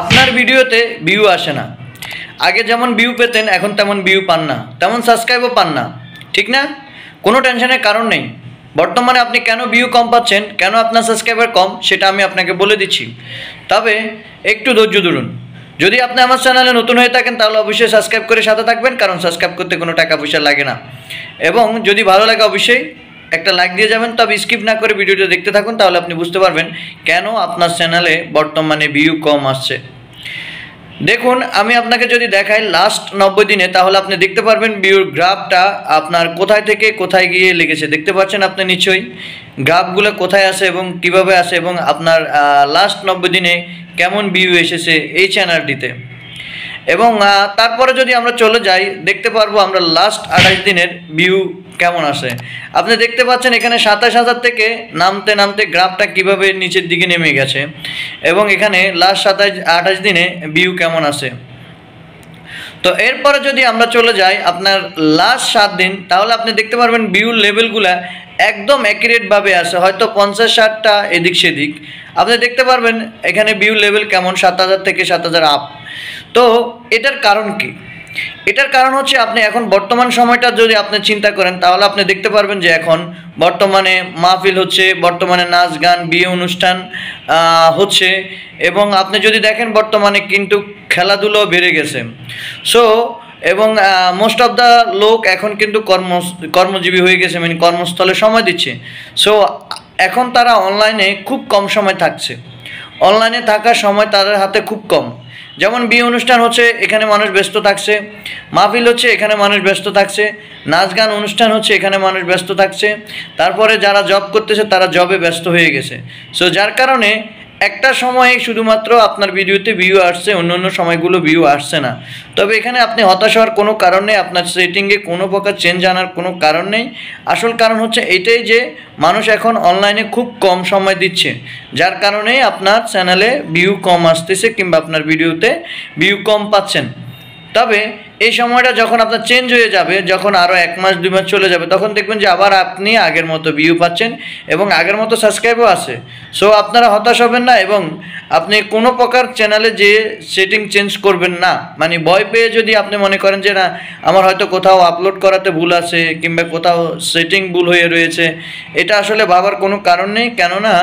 আপনার ভিডিওতে ভিউ আসে না। আগে যেমন ভিউ পেতেন এখন তেমন ভিউ পান না, তেমন সাবস্ক্রাইবও পান না, ঠিক না? কোনো টেনশনের কারণ নেই। বর্তমানে আপনি কেন ভিউ কম পাচ্ছেন, কেন আপনার সাবস্ক্রাইবার কম, সেটা আমি আপনাকে বলে দিচ্ছি। তবে একটু ধৈর্য ধরুন। যদি আপনি আমার চ্যানেলে নতুন হয়ে থাকেন তাহলে অবশ্যই সাবস্ক্রাইব করে সাথে থাকবেন, কারণ সাবস্ক্রাইব করতে কোনো টাকা পয়সা লাগে না। এবং যদি ভালো লাগে অবশ্যই একটা লাইক দিয়ে যাবেন। তবে স্কিপ না করে ভিডিওটা দেখতে থাকুন, তাহলে আপনি বুঝতে পারবেন কেন আপনার চ্যানেলে বর্তমানে ভিউ কম আসছে। দেখুন, আমি আপনাকে যদি দেখাই লাস্ট 90 দিনে, তাহলে আপনি দেখতে পারবেন ভিউর গ্রাফটা আপনার কোথায় থেকে কোথায় গিয়ে লেগেছে। দেখতে পাচ্ছেন আপনি নিশ্চয়ই গ্রাফগুলো কোথায় আসে এবং কিভাবে আসে, এবং আপনার লাস্ট 90 দিনে কেমন ভিউ এসেছে এই চ্যানেলটিতে। এবং তারপরে যদি আমরা চলে যাই, দেখতে পারবো আমরা লাস্ট 28 দিনের ভিউ কেমন আসে। আপনি দেখতে পাচ্ছেন এখানে 27,000 থেকে নামতে নামতে গ্রাফটা কিভাবে নিচের দিকে নেমে গেছে, এবং এখানে লাস্ট 28 দিনে ভিউ কেমন আসে। তো এরপরে যদি আমরা চলে যাই আপনার লাস্ট 7 দিন, তাহলে আপনি দেখতে পারবেন ভিউ লেভেলগুলা একদম অ্যাকুরেটভাবে আসে, হয়তো 50-60টা এদিক সেদিক। আপনি দেখতে পারবেন এখানে ভিউ লেভেল কেমন, 7,000 থেকে 7,000 আপ। তো এটার কারণ কি? এটার কারণ হচ্ছে আপনি এখন বর্তমান সময়টা যদি আপনি চিন্তা করেন, তাহলে আপনি দেখতে পারবেন যে এখন বর্তমানে মাহফিল হচ্ছে, বর্তমানে নাচ গান বিয়ে অনুষ্ঠান হচ্ছে, এবং আপনি যদি দেখেন বর্তমানে কিন্তু খেলাধুলো বেড়ে গেছে। সো এবং মোস্ট অফ দ্য লোক এখন কিন্তু কর্মজীবী হয়ে গেছে, মানে কর্মস্থলে সময় দিচ্ছে। সো এখন তারা অনলাইনে খুব কম সময় থাকছে, অনলাইনে থাকার সময় তাদের হাতে খুব কম। যেমন বিয়ে অনুষ্ঠান হচ্ছে, এখানে মানুষ ব্যস্ত থাকছে, মাহফিল হচ্ছে, এখানে মানুষ ব্যস্ত থাকছে, নাচ গান অনুষ্ঠান হচ্ছে, এখানে মানুষ ব্যস্ত থাকছে। তারপরে যারা জব করতেছে তারা জবে ব্যস্ত হয়ে গেছে। সো যার কারণে একটা সময়ে শুধুমাত্র আপনার ভিডিওতে ভিউ আসছে, অন্য সময়গুলো ভিউ আসছে না। তবে এখানে আপনি হতাশ হওয়ার কোনো কারণ নেই, আপনার সেটিংয়ে কোনো প্রকার চেঞ্জ আনার কোনো কারণ নেই। আসল কারণ হচ্ছে এটাই যে মানুষ এখন অনলাইনে খুব কম সময় দিচ্ছে, যার কারণে আপনার চ্যানেলে ভিউ কম আসতেছে কিংবা আপনার ভিডিওতে ভিউ কম পাচ্ছেন। তবে এই সময়টা যখন আপনার চেঞ্জ হয়ে যাবে, যখন আরও 1-2 মাস চলে যাবে, তখন দেখবেন যে আবার আপনি আগের মতো ভিউ পাচ্ছেন এবং আগের মতো সাবস্ক্রাইবও আছে। সো আপনারা হতাশ হবেন না, এবং আপনি কোনো প্রকার চ্যানেলে যে সেটিং চেঞ্জ করবেন না। মানে ভয় পেয়ে যদি আপনি মনে করেন যে না, আমার হয়তো কোথাও আপলোড করাতে ভুল আছে কিংবা কোথাও সেটিং ভুল হয়ে রয়েছে, এটা আসলে ভাবার কোনো কারণ নেই। কেননা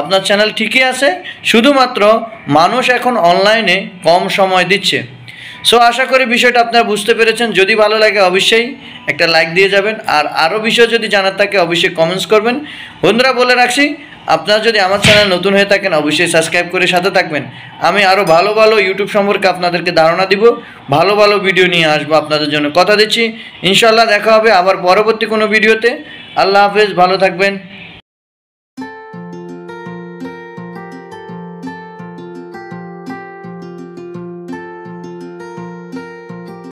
আপনার চ্যানেল ঠিকই আছে, শুধুমাত্র মানুষ এখন অনলাইনে কম সময় দিচ্ছে। সো আশা করি বিষয়টা আপনারা বুঝতে পেরেছেন। যদি ভালো লাগে অবশ্যই একটা লাইক দিয়ে যাবেন, আর আরও বিষয় যদি জানার থাকে অবশ্যই কমেন্টস করবেন। বন্ধুরা, বলে রাখছি, আপনারা যদি আমার চ্যানেল নতুন হয়ে থাকেন অবশ্যই সাবস্ক্রাইব করে সাথে থাকবেন। আমি আরও ভালো ভালো ইউটিউব সম্পর্কে আপনাদেরকে ধারণা দিব, ভালো ভালো ভিডিও নিয়ে আসবো আপনাদের জন্য। কথা দিচ্ছি ইনশাল্লাহ দেখা হবে আবার পরবর্তী কোনো ভিডিওতে। আল্লাহ হাফেজ, ভালো থাকবেন।